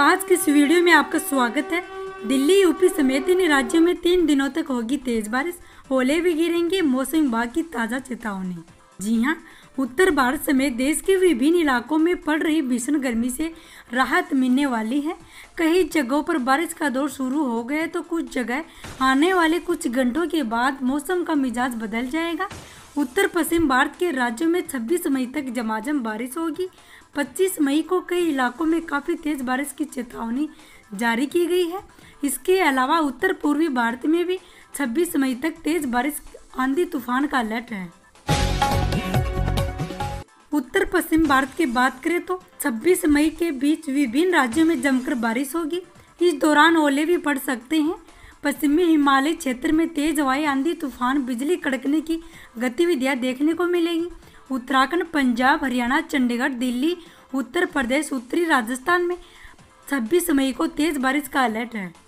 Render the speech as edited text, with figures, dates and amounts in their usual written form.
आज के इस वीडियो में आपका स्वागत है। दिल्ली, यूपी समेत इन राज्यों में 3 दिनों तक होगी तेज बारिश, ओले भी गिरेंगे, मौसम विभाग की ताजा चेतावनी। जी हां, उत्तर भारत समेत देश के विभिन्न इलाकों में पड़ रही भीषण गर्मी से राहत मिलने वाली है। कई जगहों पर बारिश का दौर शुरू हो गया तो कुछ जगह आने वाले कुछ घंटों के बाद मौसम का मिजाज बदल जाएगा। उत्तर पश्चिम भारत के राज्यों में 26 मई तक झमाझम बारिश होगी। 25 मई को कई इलाकों में काफ़ी तेज़ बारिश की चेतावनी जारी की गई है। इसके अलावा उत्तर पूर्वी भारत में भी 26 मई तक तेज़ बारिश, आंधी तूफान का अलर्ट है। उत्तर पश्चिम भारत की बात करें तो 26 मई के बीच विभिन्न राज्यों में जमकर बारिश होगी। इस दौरान ओले भी पड़ सकते हैं। पश्चिमी हिमालय क्षेत्र में तेज हवाएं, आंधी तूफान, बिजली कड़कने की गतिविधियां देखने को मिलेंगी। उत्तराखंड, पंजाब, हरियाणा, चंडीगढ़, दिल्ली, उत्तर प्रदेश, उत्तरी राजस्थान में 26 मई को तेज बारिश का अलर्ट है।